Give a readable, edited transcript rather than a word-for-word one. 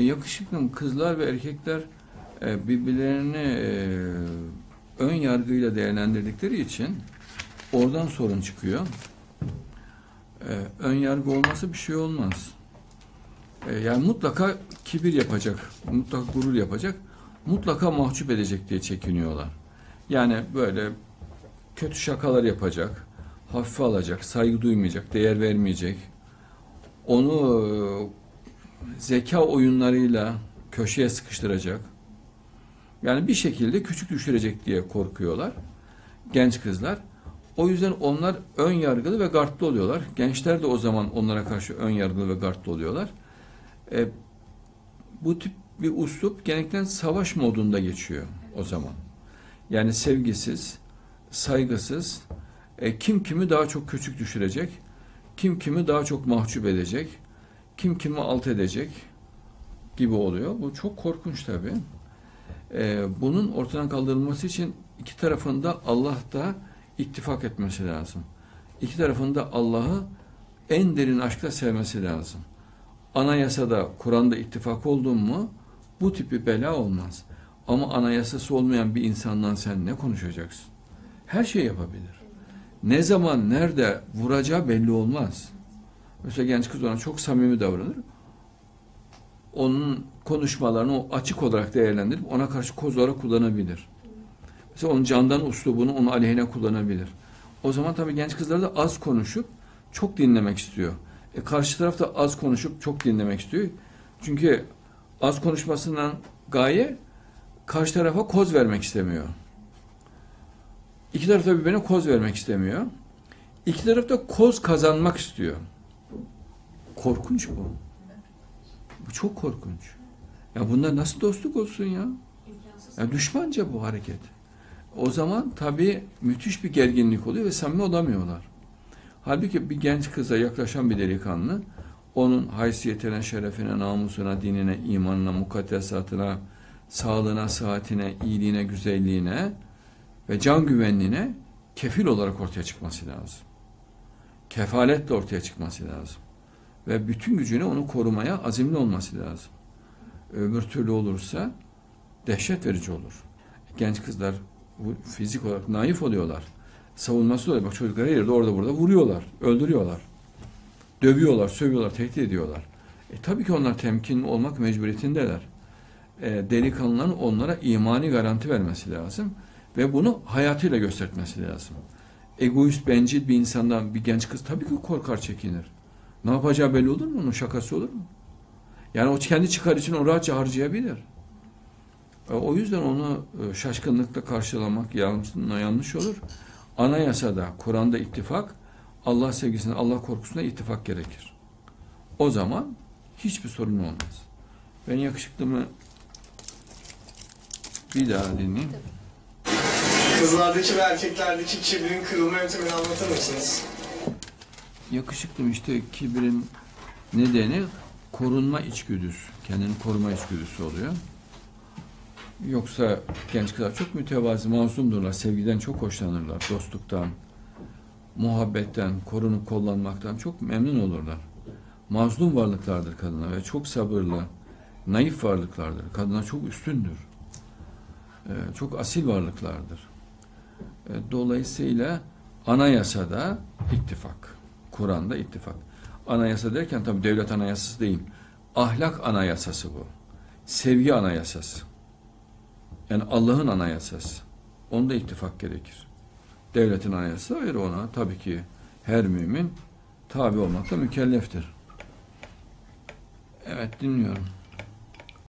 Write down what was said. yakışıklı kızlar ve erkekler birbirlerini ön yargıyla değerlendirdikleri için oradan sorun çıkıyor. Ön yargı olması bir şey olmaz. Yani mutlaka kibir yapacak, mutlaka gurur yapacak, mutlaka mahcup edecek diye çekiniyorlar. Yani böyle kötü şakalar yapacak, hafife alacak, saygı duymayacak, değer vermeyecek. Onu zeka oyunlarıyla köşeye sıkıştıracak. Yani bir şekilde küçük düşürecek diye korkuyorlar genç kızlar. O yüzden onlar ön yargılı ve gardlı oluyorlar. Gençler de o zaman onlara karşı ön yargılı ve gardlı oluyorlar. Bu tip bir uslup genellikle savaş modunda geçiyor o zaman. Yani sevgisiz, saygısız, kim kimi daha çok küçük düşürecek, kim kimi daha çok mahcup edecek, kim kimi alt edecek gibi oluyor. Bu çok korkunç tabii. Bunun ortadan kaldırılması için iki tarafında Allah'ta ittifak etmesi lazım. İki tarafında Allah'ı en derin aşkla sevmesi lazım. Anayasada, Kur'an'da ittifak oldun mu bu tip bir bela olmaz. Ama anayasası olmayan bir insandan sen ne konuşacaksın? Her şey yapabilir. Ne zaman, nerede vuracağı belli olmaz. Mesela genç kız ona çok samimi davranır. Onun konuşmalarını açık olarak değerlendirip ona karşı kozlara kullanabilir. Mesela onun candan uslubunu onun aleyhine kullanabilir. O zaman tabii genç kızlar da az konuşup çok dinlemek istiyor. Karşı taraf da az konuşup çok dinlemek istiyor. Çünkü az konuşmasından gaye karşı tarafa koz vermek istemiyor. İki taraf da birbirine koz vermek istemiyor. İki taraf da koz kazanmak istiyor. Korkunç bu. Bu çok korkunç. Ya bunlar nasıl dostluk olsun ya? Ya düşmanca bu hareket. O zaman tabii müthiş bir gerginlik oluyor ve samimi olamıyorlar. Halbuki bir genç kıza yaklaşan bir delikanlı, onun haysiyetine, şerefine, namusuna, dinine, imanına, mukaddesatına, sağlığına, sıhhatine, iyiliğine, güzelliğine ve can güvenliğine kefil olarak ortaya çıkması lazım. Kefaletle ortaya çıkması lazım. Ve bütün gücüne onu korumaya azimli olması lazım. Öbür türlü olursa dehşet verici olur. Genç kızlar fizik olarak naif oluyorlar. Savunması oluyor. Bak çocukları yerde orada burada vuruyorlar, öldürüyorlar. Dövüyorlar, sövüyorlar, tehdit ediyorlar. Tabii ki onlar temkinli olmak mecburiyetindeler. Delikanlıların onlara imani garanti vermesi lazım. Ve bunu hayatıyla göstermesi lazım. Egoist, bencil bir insandan bir genç kız tabii ki korkar, çekinir. Ne yapacağı belli olur mu? Onun şakası olur mu? Yani o kendi çıkar için onu rahatça harcayabilir. O yüzden onu şaşkınlıkla karşılamak yanlış olur. Anayasada, Kur'an'da ittifak, Allah sevgisine, Allah korkusuna ittifak gerekir. O zaman hiçbir sorun olmaz. Ben yakışıklımı bir daha dinleyeyim. Kızlardaki ve erkeklerdeki kibrin kırılma yöntemini anlatır mısınız? Yakışıklım işte kibrin nedeni korunma içgüdüsü, kendini koruma içgüdüsü oluyor. Yoksa genç kızlar çok mütevazı, masumdurlar, sevgiden çok hoşlanırlar, dostluktan, muhabbetten, korunup kollanmaktan çok memnun olurlar. Mazlum varlıklardır kadına ve çok sabırlı, naif varlıklardır, kadına çok üstündür, çok asil varlıklardır. Dolayısıyla anayasada ittifak, Kur'an'da ittifak. Anayasa derken tabii devlet anayasası değil, ahlak anayasası bu, sevgi anayasası. Yani Allah'ın anayasası. Onda ittifak gerekir. Devletin anayasası ayrı ona. Tabii ki her mümin tabi olmakla mükelleftir. Evet, dinliyorum.